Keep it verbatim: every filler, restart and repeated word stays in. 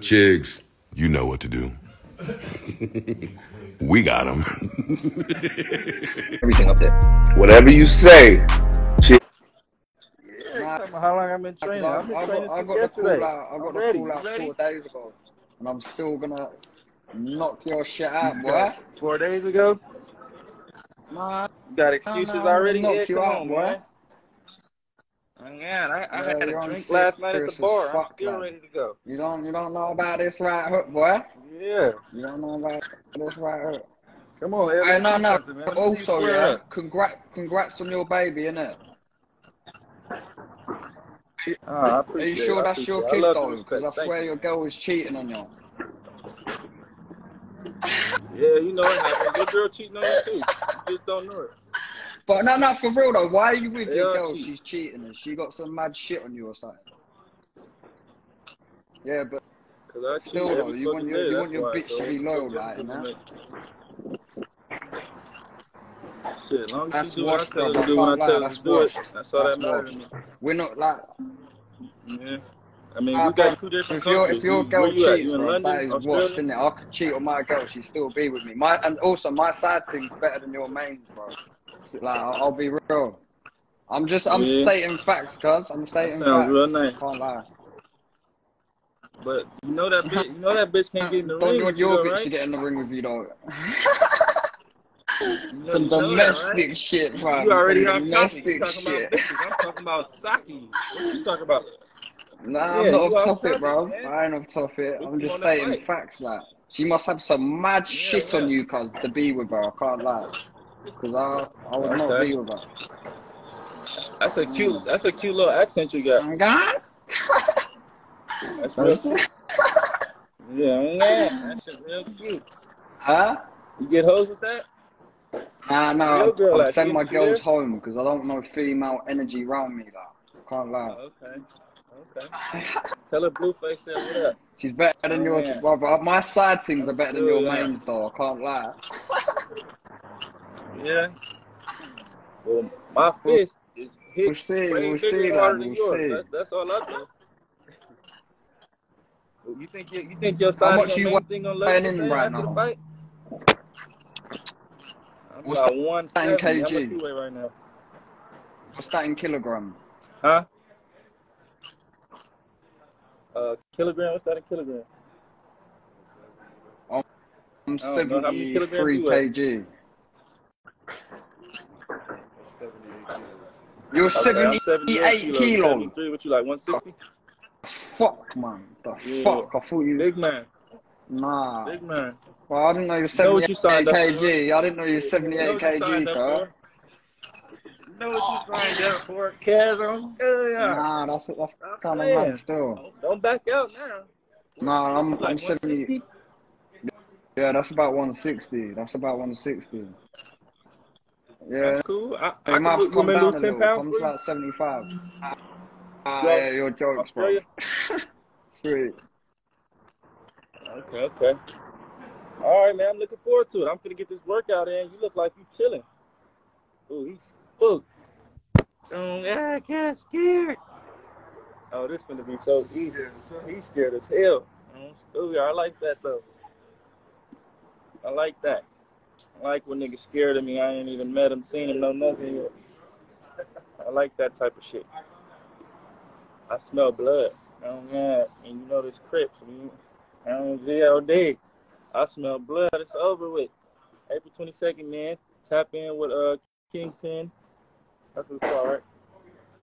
Chigs, you know what to do. We got him. Everything up there. Whatever you say. Chigs. Yeah, how long I've been training? I've been training since yesterday. I got the cool out four days ago. And I'm still going to knock your shit out, boy. Four days ago? Nah. You got excuses already? Knock you out, boy. Man, I, I yeah, had a drink last night at the bar. I'm still like ready to go. You don't, you don't know about this right hook, boy. Yeah. You don't know about this right hook. Come on, hey, no, no. Also, yeah, congrats, congrats on your baby, innit? Oh, are you sure it, that's your kid, though? Because I swear you. your girl was cheating on you. Yeah, you know it happens. Your girl cheating on you, too. You just don't know it. But no, no, for real though, why are you with they your girl? Cheat. She's cheating and she got some mad shit on you or something. Yeah, but I still though, you want your, you want your bitch so to be loyal right now. Shit, long as she do what I tell her to do when I tell her to do it, that's all that matters. We're not like... Yeah. I mean, I we got two different countries. If your girl cheats, bro, that is washed, isn't it? I could cheat on my girl, she'd still be with me. My And also, my side thing's better than your main, bro. Like, I'll be real. I'm just, I'm yeah. stating facts, cuz. I'm stating that sounds facts. Real nice. I can't lie. But you know that bitch, you know that bitch can't get in the don't ring. Don't want your you, bitch right? to get in the ring with you, though. you Some domestic that, right? shit, bro. You already Some on domestic topic. You shit. About I'm talking about sake. What are you talking about? Nah, yeah, I'm not off topic, topic, bro. Man. I ain't off topic. I'm just stating facts, like. She must have some mad yeah, shit yeah. on you, cuz, to be with her. I can't lie. Cause I, I would okay. not be with her. That's a cute, that's a cute little accent you got. I'm gone. That's real cute. Yeah, yeah, that shit real cute. Huh? You get hoes with that? Nah, no. Nah, I like, send my girls home because I don't know female energy around me. Like, can't lie. Okay. Okay. Tell her Blueface said what up. She's better than oh, yours, yeah. brother. My side things are better than your yeah. main, though. I can't lie. Yeah. Well, my fist is hit. We'll see. We'll see that. We'll see. That's, that's all I do. You think you, you think your side is going to let you in right now? Fight? What's that in kg? Right now? What's that in kilogram? Huh? Uh, kilogram. What's that in kilogram? I'm, I'm seventy-three kg. You're seventy-eight, seventy-eight kilos. seventy-three, what you like, one sixty? Oh, fuck, man. The yeah. fuck? I thought you... Big man. Nah. Big man. Well, I didn't know you were seventy-eight you kg. I didn't know you were seventy-eight kg, bro. You know what you signed up for? Chasm? Nah, that's, that's oh, kind of mad still. Don't back out now. Nah, I'm, like I'm seventy... Yeah, that's about one sixty. That's about one sixty. Yeah, that's cool. I, I might have to come down a little. Comes like seventy-five. Ah, uh, yeah, your jokes, bro. Sweet. Okay, okay. All right, man. I'm looking forward to it. I'm gonna get this workout in. You look like you chilling. Ooh, he's spooked. Oh, I got scared. Oh, this gonna be so easy. He's scared as hell. Ooh, I like that though. I like that. I like when niggas scared of me. I ain't even met him, seen him, no nothing yet. I like that type of shit. I smell blood. Oh man, and you know this Crips. I don't G L D. I smell blood. It's over with. April twenty-second, man. Tap in with uh Kingpin. That's what's all right.